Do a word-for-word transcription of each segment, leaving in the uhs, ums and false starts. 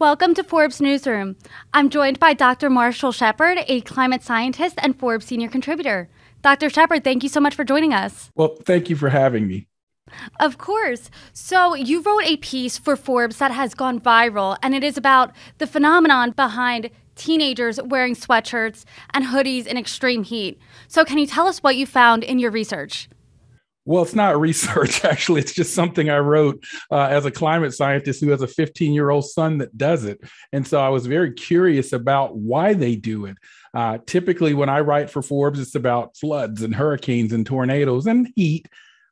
Welcome to Forbes Newsroom. I'm joined by Doctor Marshall Shepherd, a climate scientist and Forbes senior contributor. Doctor Shepherd, thank you so much for joining us. Well, thank you for having me. Of course. So you wrote a piece for Forbes that has gone viral, and it is about the phenomenon behind teenagers wearing sweatshirts and hoodies in extreme heat. So can you tell us what you found in your research? Well, it's not research, actually. It's just something I wrote uh, as a climate scientist who has a fifteen-year-old son that does it. And so I was very curious about why they do it. Uh, typically, when I write for Forbes, it's about floods and hurricanes and tornadoes and heat.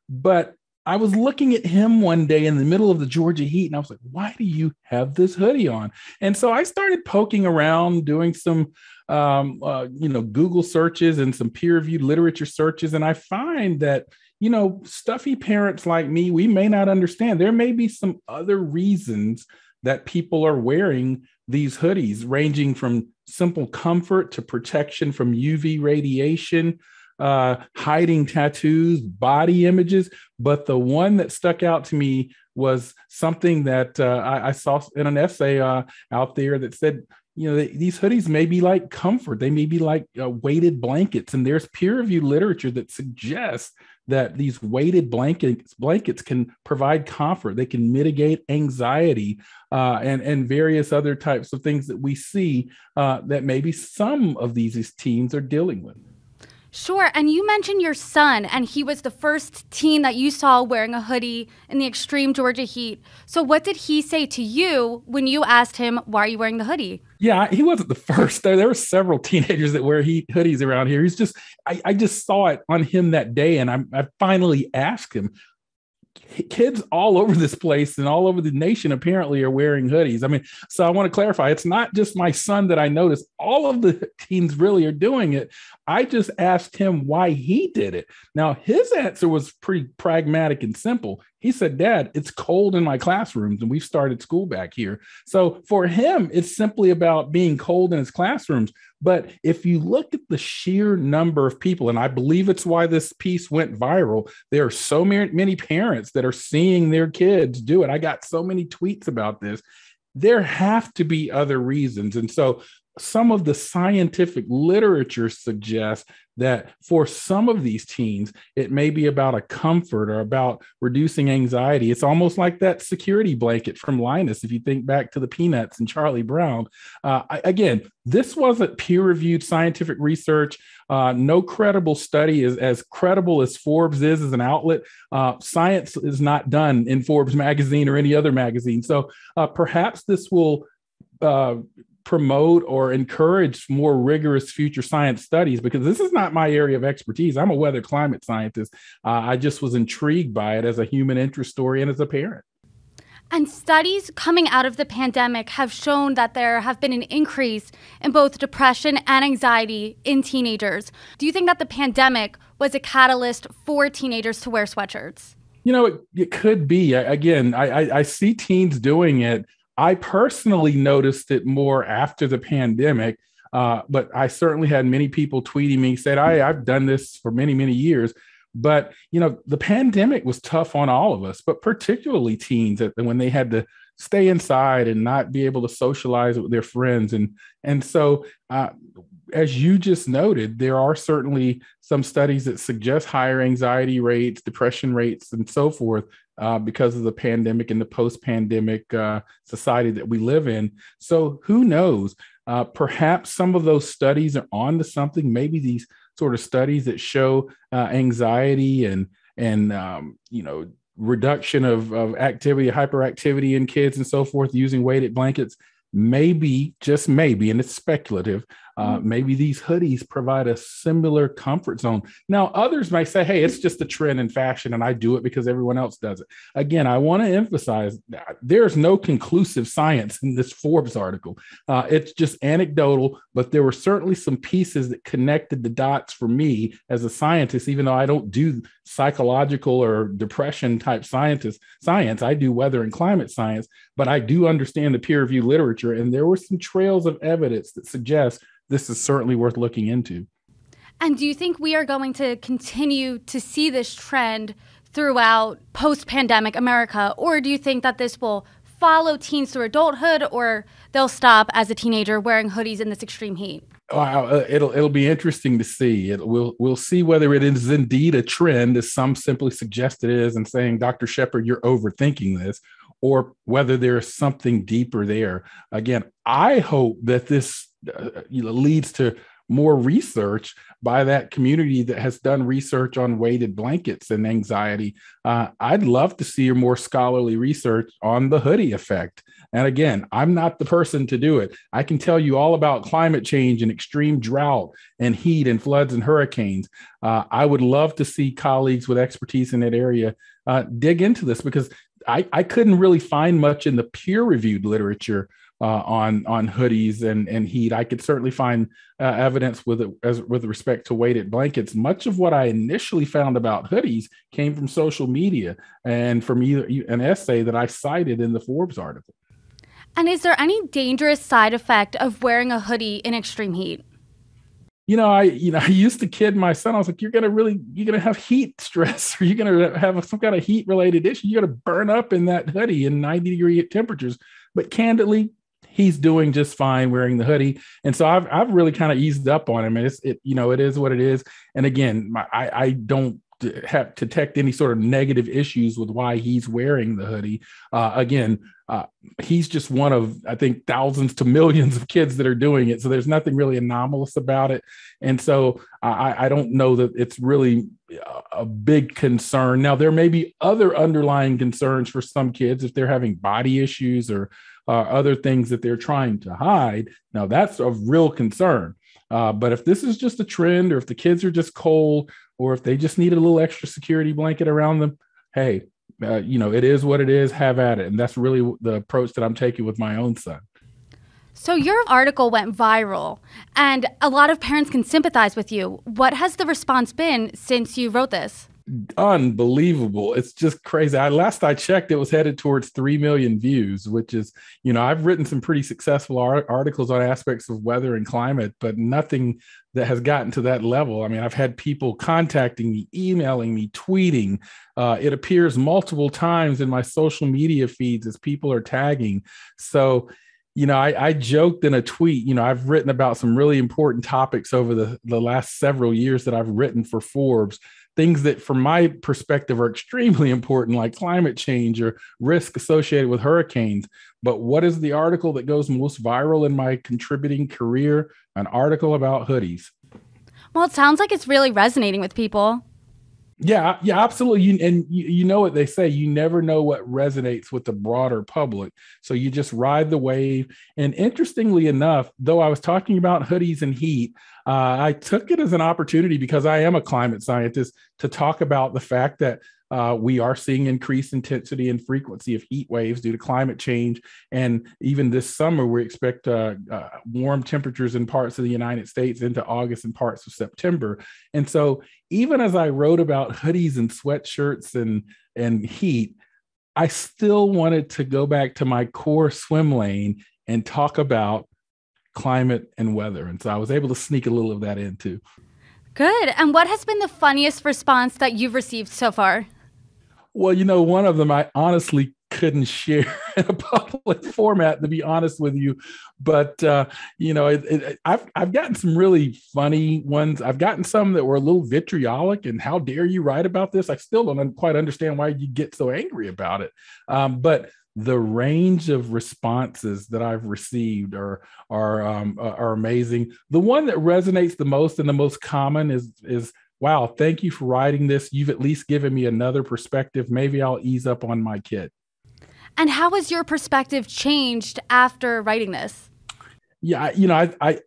But I was looking at him one day in the middle of the Georgia heat, and I was like, why do you have this hoodie on? And so I started poking around, doing some um, uh, you know, Google searches and some peer-reviewed literature searches, and I find that you know, stuffy parents like me, we may not understand. There may be some other reasons that people are wearing these hoodies, ranging from simple comfort to protection from U V radiation, uh, hiding tattoos, body images. But the one that stuck out to me was something that uh, I, I saw in an essay uh, out there that said, you know, these hoodies may be like comfort. They may be like uh, weighted blankets. And there's peer-reviewed literature that suggests that these weighted blankets blankets can provide comfort. They can mitigate anxiety uh, and, and various other types of things that we see uh, that maybe some of these teens are dealing with. Sure. And you mentioned your son, and he was the first teen that you saw wearing a hoodie in the extreme Georgia heat. So what did he say to you when you asked him, why are you wearing the hoodie? Yeah, he wasn't the first. There were several teenagers that wear heat hoodies around here. He's just, I, I just saw it on him that day. And I, I finally asked him. Kids all over this place and all over the nation apparently are wearing hoodies. I mean, so I want to clarify, it's not just my son that I noticed. All of the teens really are doing it. I just asked him why he did it. Now, his answer was pretty pragmatic and simple. He said, Dad, it's cold in my classrooms, and we've started school back here. So for him, it's simply about being cold in his classrooms. But if you look at the sheer number of people, and I believe it's why this piece went viral, there are so many parents that are seeing their kids do it. I got so many tweets about this. There have to be other reasons. And so some of the scientific literature suggests that for some of these teens, it may be about a comfort or about reducing anxiety. It's almost like that security blanket from Linus, if you think back to the Peanuts and Charlie Brown. Uh, I, again, this wasn't peer-reviewed scientific research. Uh, no credible study is as credible as Forbes is as an outlet. Uh, science is not done in Forbes magazine or any other magazine. So uh, perhaps this will Uh, promote or encourage more rigorous future science studies, because this is not my area of expertise. I'm a weather climate scientist. Uh, I just was intrigued by it as a human interest story and as a parent. And studies coming out of the pandemic have shown that there have been an increase in both depression and anxiety in teenagers. Do you think that the pandemic was a catalyst for teenagers to wear sweatshirts? You know, it, it could be. I, again, I, I, I see teens doing it. I personally noticed it more after the pandemic, uh, but I certainly had many people tweeting me, said, I, I've done this for many, many years. But, you know, the pandemic was tough on all of us, but particularly teens when they had to stay inside and not be able to socialize with their friends. And, and so uh, as you just noted, there are certainly some studies that suggest higher anxiety rates, depression rates, and so forth. Uh, because of the pandemic and the post-pandemic uh, society that we live in. So who knows? Uh, perhaps some of those studies are on to something. Maybe these sort of studies that show uh, anxiety and, and um, you know, reduction of, of activity, hyperactivity in kids and so forth using weighted blankets. Maybe, just maybe, and it's speculative, uh, maybe these hoodies provide a similar comfort zone. Now, others might say, hey, it's just a trend in fashion, and I do it because everyone else does it. Again, I want to emphasize there's no conclusive science in this Forbes article. Uh, it's just anecdotal, but there were certainly some pieces that connected the dots for me as a scientist, even though I don't do psychological or depression-type science. I do weather and climate science, but I do understand the peer-reviewed literature. And there were some trails of evidence that suggest this is certainly worth looking into. And do you think we are going to continue to see this trend throughout post-pandemic America, or do you think that this will follow teens through adulthood, or they'll stop as a teenager wearing hoodies in this extreme heat? Wow, it'll it'll be interesting to see. It, we'll we'll see whether it is indeed a trend, as some simply suggest it is, and saying, Doctor Shepherd, you're overthinking this, or whether there is something deeper there. Again, I hope that this uh, you know, leads to more research by that community that has done research on weighted blankets and anxiety. Uh, I'd love to see more scholarly research on the hoodie effect. And again, I'm not the person to do it. I can tell you all about climate change and extreme drought and heat and floods and hurricanes. Uh, I would love to see colleagues with expertise in that area uh, dig into this, because I, I couldn't really find much in the peer-reviewed literature Uh, on on hoodies and and heat. I could certainly find uh, evidence with it as with respect to weighted blankets. Much of what I initially found about hoodies came from social media and from either an essay that I cited in the Forbes article. And is there any dangerous side effect of wearing a hoodie in extreme heat? You know, I you know I used to kid my son. I was like, "You're gonna really you're gonna have heat stress, or you're gonna have some kind of heat related issue. You're gonna burn up in that hoodie in ninety degree temperatures." But candidly, he's doing just fine wearing the hoodie. And so I've, I've really kind of eased up on him. And it's, it, you know, it is what it is. And again, my, I, I don't have to detect any sort of negative issues with why he's wearing the hoodie. Uh, again, uh, he's just one of, I think, thousands to millions of kids that are doing it. So there's nothing really anomalous about it. And so I, I don't know that it's really a big concern. Now, there may be other underlying concerns for some kids if they're having body issues or Uh, other things that they're trying to hide. Now, that's a real concern. Uh, but if this is just a trend, or if the kids are just cold, or if they just need a little extra security blanket around them, hey, uh, you know, it is what it is, have at it. And that's really the approach that I'm taking with my own son. So your article went viral, and a lot of parents can sympathize with you. What has the response been since you wrote this? Unbelievable. It's just crazy. I, last I checked, it was headed towards three million views, which is, you know, I've written some pretty successful art- articles on aspects of weather and climate, but nothing that has gotten to that level. I mean, I've had people contacting me, emailing me, tweeting. Uh, it appears multiple times in my social media feeds as people are tagging. So, you know, I, I joked in a tweet, you know, I've written about some really important topics over the, the last several years that I've written for Forbes. Things that from my perspective are extremely important, like climate change or risk associated with hurricanes. But what is the article that goes most viral in my contributing career? An article about hoodies. Well, it sounds like it's really resonating with people. Yeah, yeah, absolutely. You, and you, you know what they say, you never know what resonates with the broader public. So you just ride the wave. And interestingly enough, though I was talking about hoodies and heat, uh, I took it as an opportunity, because I am a climate scientist, to talk about the fact that Uh, we are seeing increased intensity and frequency of heat waves due to climate change. And even this summer, we expect uh, uh, warm temperatures in parts of the United States into August and parts of September. And so even as I wrote about hoodies and sweatshirts and, and heat, I still wanted to go back to my core swim lane and talk about climate and weather. And so I was able to sneak a little of that in too. Good. And what has been the funniest response that you've received so far? Well, you know, one of them I honestly couldn't share in a public format, to be honest with you. But, uh, you know, it, it, I've I've gotten some really funny ones. I've gotten some that were a little vitriolic and how dare you write about this? I still don't quite understand why you get so angry about it. Um, but the range of responses that I've received are are um, are amazing. The one that resonates the most and the most common is is, wow, thank you for writing this. You've at least given me another perspective. Maybe I'll ease up on my kid. And how has your perspective changed after writing this? Yeah, you know, I, I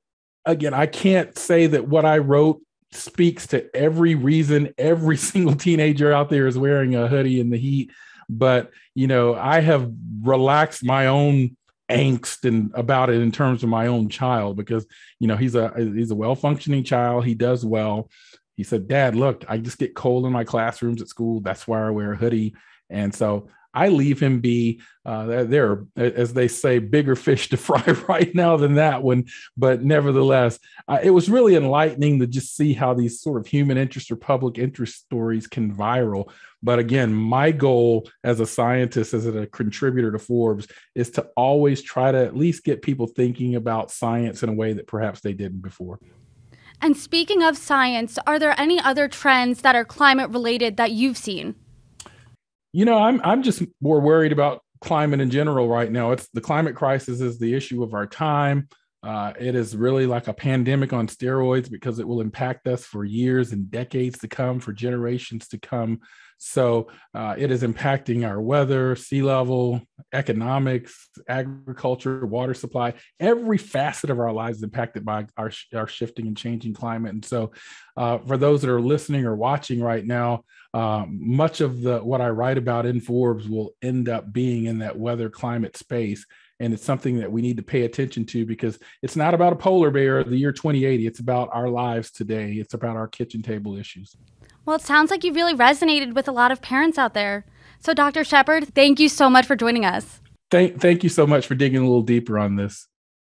again, I can't say that what I wrote speaks to every reason every single teenager out there is wearing a hoodie in the heat. But, you know, I have relaxed my own angst and about it in terms of my own child, because, you know, he's a he's a well-functioning child. He does well. He said, Dad, look, I just get cold in my classrooms at school. That's why I wear a hoodie. And so I leave him be. Uh, there are, as they say, bigger fish to fry right now than that one. But nevertheless, uh, it was really enlightening to just see how these sort of human interest or public interest stories can viral. But again, my goal as a scientist, as a contributor to Forbes, is to always try to at least get people thinking about science in a way that perhaps they didn't before. And speaking of science, are there any other trends that are climate related that you've seen? You know, I'm I'm just more worried about climate in general right now. It's the climate crisis is the issue of our time. Uh, it is really like a pandemic on steroids because it will impact us for years and decades to come, for generations to come. So uh, it is impacting our weather, sea level, economics, agriculture, water supply. Every facet of our lives is impacted by our, our shifting and changing climate. And so uh, for those that are listening or watching right now, um, much of the what I write about in Forbes will end up being in that weather climate space. And it's something that we need to pay attention to because it's not about a polar bear of the year twenty eighty. It's about our lives today. It's about our kitchen table issues. Well, it sounds like you really resonated with a lot of parents out there. So, Doctor Shepherd, thank you so much for joining us. Thank, thank you so much for digging a little deeper on this.